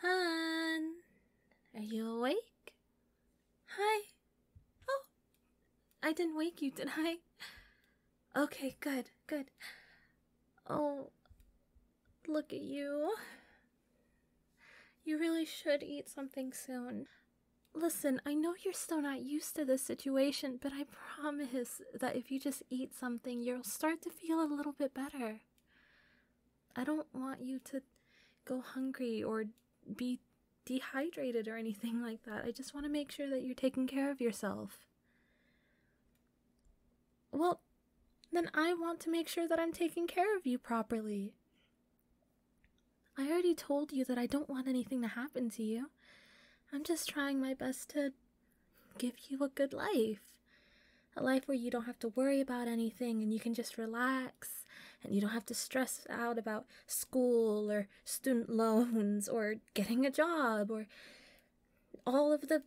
Han, are you awake? Hi. Oh, I didn't wake you, did I? Okay, good, good. Oh, look at you. You really should eat something soon. Listen, I know you're still not used to this situation, but I promise that if you just eat something, you'll start to feel a little bit better. I don't want you to go hungry or be dehydrated or anything like that. I just want to make sure that you're taking care of yourself. Well, then I want to make sure that I'm taking care of you properly. I already told you that I don't want anything to happen to you. I'm just trying my best to give you a good life. A life where you don't have to worry about anything and you can just relax and you don't have to stress out about school or student loans or getting a job or all of the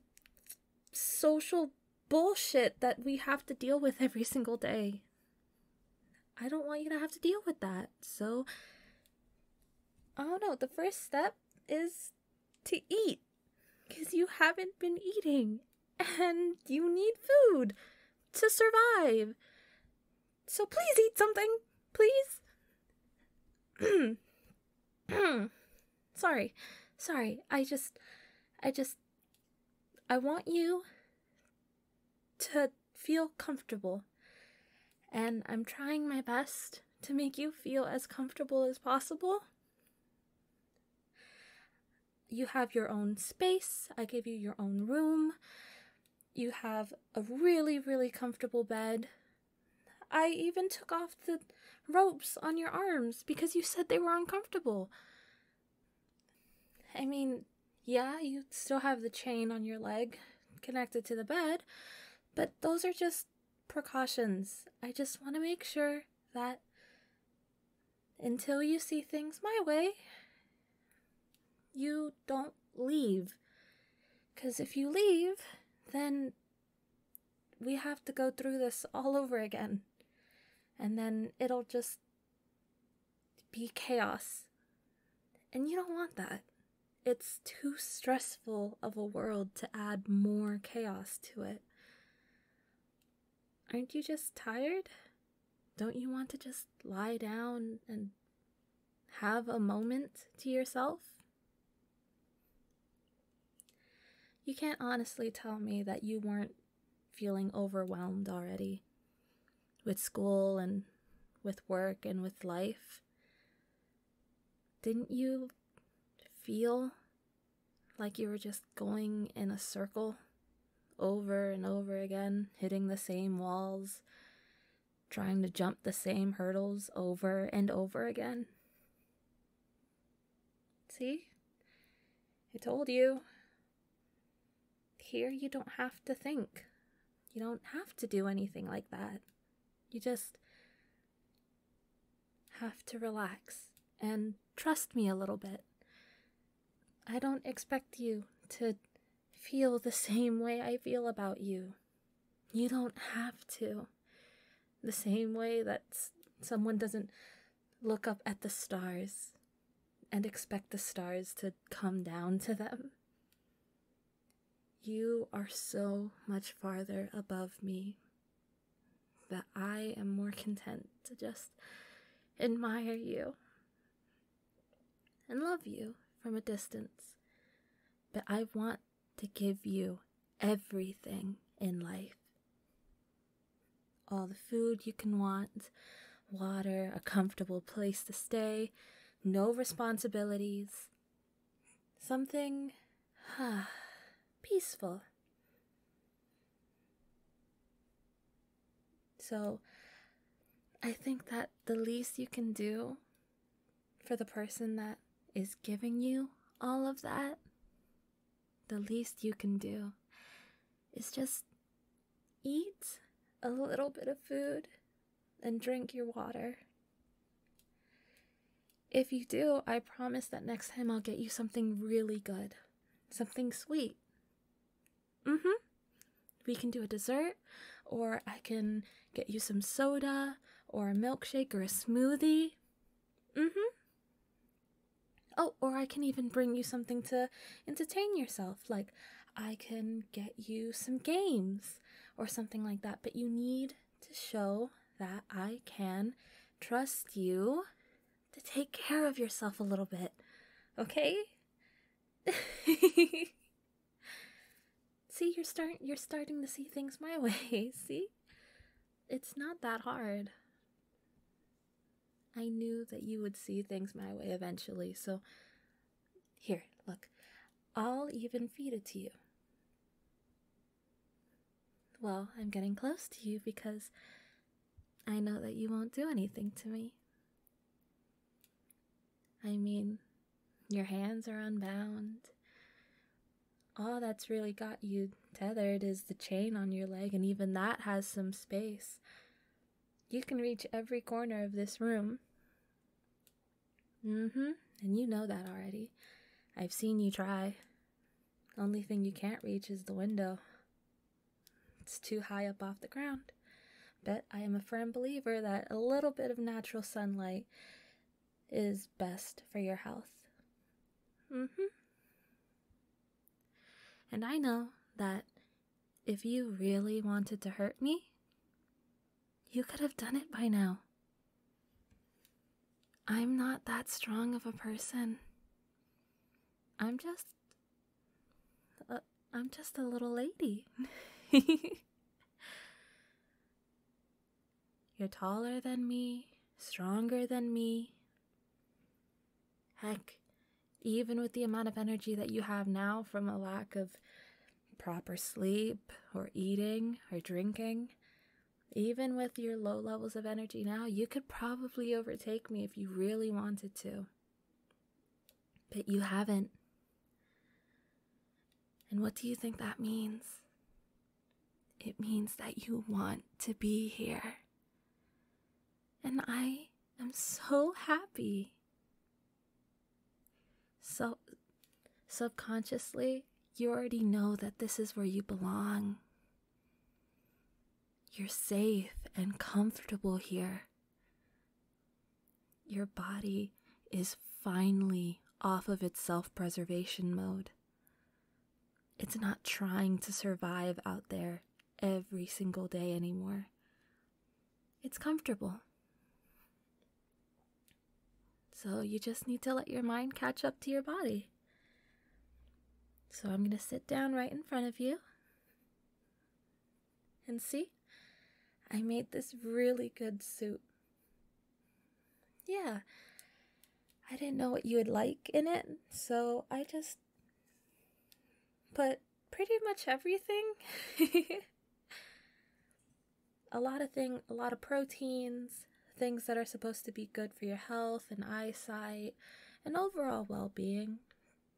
social bullshit that we have to deal with every single day. I don't want you to have to deal with that. So, I don't know, the first step is to eat because you haven't been eating and you need food to survive. So please eat something, please. Sorry. I want you to feel comfortable, and I'm trying my best to make you feel as comfortable as possible. You have your own space. I gave you your own room. You have a really, really comfortable bed. I even took off the ropes on your arms because you said they were uncomfortable. I mean, yeah, you still have the chain on your leg connected to the bed, but those are just precautions. I just want to make sure that until you see things my way, you don't leave. Because if you leave, then we have to go through this all over again. And then it'll just be chaos. And you don't want that. It's too stressful of a world to add more chaos to it. Aren't you just tired? Don't you want to just lie down and have a moment to yourself? You can't honestly tell me that you weren't feeling overwhelmed already with school and with work and with life. Didn't you feel like you were just going in a circle over and over again, hitting the same walls, trying to jump the same hurdles over and over again? See? I told you. Here you don't have to think. You don't have to do anything like that. You just have to relax and trust me a little bit. I don't expect you to feel the same way I feel about you. You don't have to. The same way that someone doesn't look up at the stars and expect the stars to come down to them. You are so much farther above me that I am more content to just admire you and love you from a distance. But I want to give you everything in life. All the food you can want, water, a comfortable place to stay, no responsibilities, something... peaceful. So, I think that the least you can do for the person that is giving you all of that, the least you can do is just eat a little bit of food and drink your water. If you do, I promise that next time I'll get you something really good, something sweet. We can do a dessert, or I can get you some soda, or a milkshake, or a smoothie. Oh, or I can even bring you something to entertain yourself. Like, I can get you some games or something like that. But you need to show that I can trust you to take care of yourself a little bit. Okay? See, you're starting to see things my way, see? It's not that hard. I knew that you would see things my way eventually, so here, look, I'll even feed it to you. Well, I'm getting close to you because I know that you won't do anything to me. I mean, your hands are unbound. All that's really got you tethered is the chain on your leg, and even that has some space. You can reach every corner of this room. And you know that already. I've seen you try. Only thing you can't reach is the window. It's too high up off the ground. But I am a firm believer that a little bit of natural sunlight is best for your health. And I know that if you really wanted to hurt me, you could have done it by now. I'm not that strong of a person. I'm just a little lady. You're taller than me, stronger than me. Heck, even with the amount of energy that you have now from a lack of proper sleep or eating or drinking, even with your low levels of energy now, you could probably overtake me if you really wanted to. But you haven't. And what do you think that means? It means that you want to be here. And I am so happy. So, subconsciously, you already know that this is where you belong. You're safe and comfortable here. Your body is finally off of its self-preservation mode. It's not trying to survive out there every single day anymore. It's comfortable. So you just need to let your mind catch up to your body. So I'm going to sit down right in front of you. And see? I made this really good soup. Yeah, I didn't know what you would like in it, so I just put pretty much everything. A lot of proteins, things that are supposed to be good for your health and eyesight and overall well-being.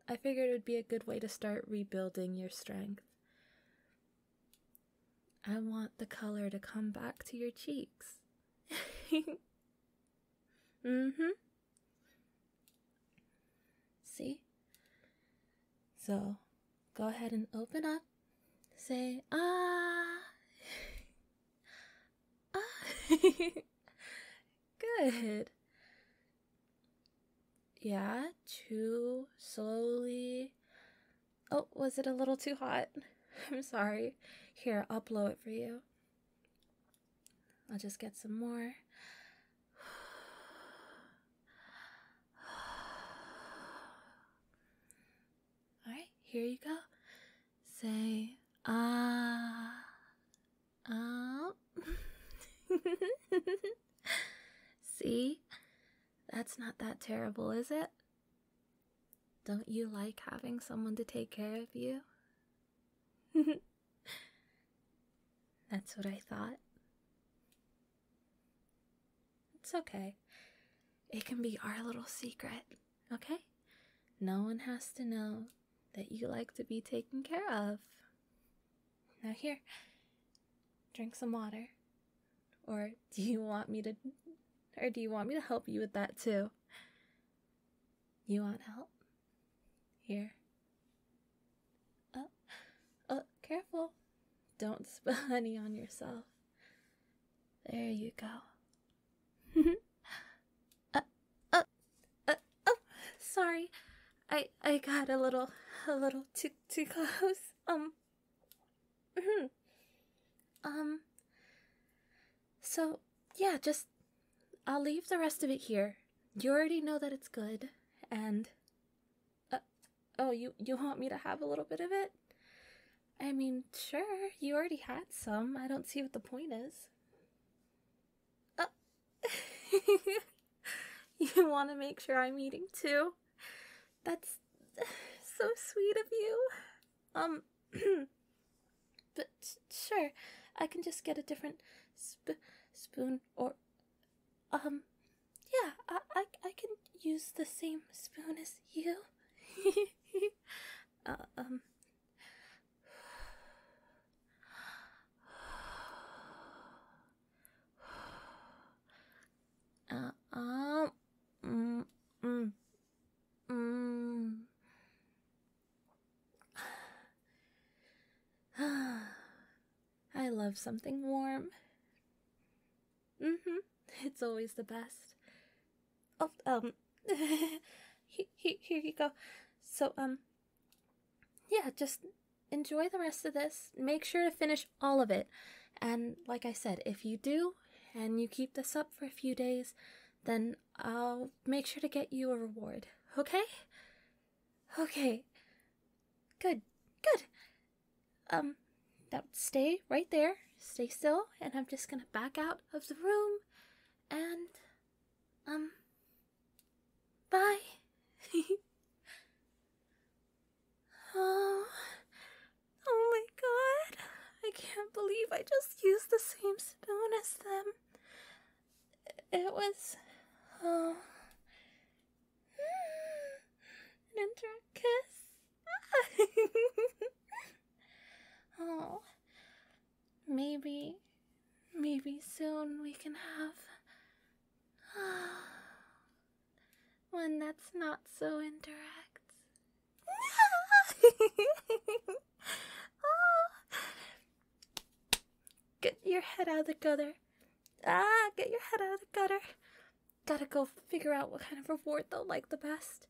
I figured it would be a good way to start rebuilding your strength. I want the color to come back to your cheeks. See? So, go ahead and open up. Say, ah. Ah. Good. Yeah, chew slowly. Oh, was it a little too hot? I'm sorry. Here, I'll blow it for you. I'll just get some more. Alright, here you go. Say, ah, ah. See? That's not that terrible, is it? Don't you like having someone to take care of you? That's what I thought. It's okay. It can be our little secret, okay? No one has to know that you like to be taken care of. Now here, drink some water. Or do you want me to help you with that too? You want help? Here. Oh, careful. Don't spill any on yourself. There you go. Oh, sorry. I got a little too close. So yeah, just I'll leave the rest of it here. You already know that it's good, and oh, you want me to have a little bit of it? I mean, sure, you already had some. I don't see what the point is. You want to make sure I'm eating too? That's so sweet of you. But sure, I can just get a different spoon, or yeah, I can use the same spoon as you. I love something warm. It's always the best. Oh, here you go. So, yeah, just enjoy the rest of this. Make sure to finish all of it. And like I said, if you do, and you keep this up for a few days, then I'll make sure to get you a reward, okay? Okay. Good, good. Now stay right there, stay still, and I'm just gonna back out of the room, and, bye. Oh my god, I can't believe I just used the same spoon as them. It was, an intricate kiss. Oh, maybe soon we can have one that's not so indirect. Get your head out of the gutter. Get your head out of the gutter. Gotta go figure out what kind of reward they'll like the best.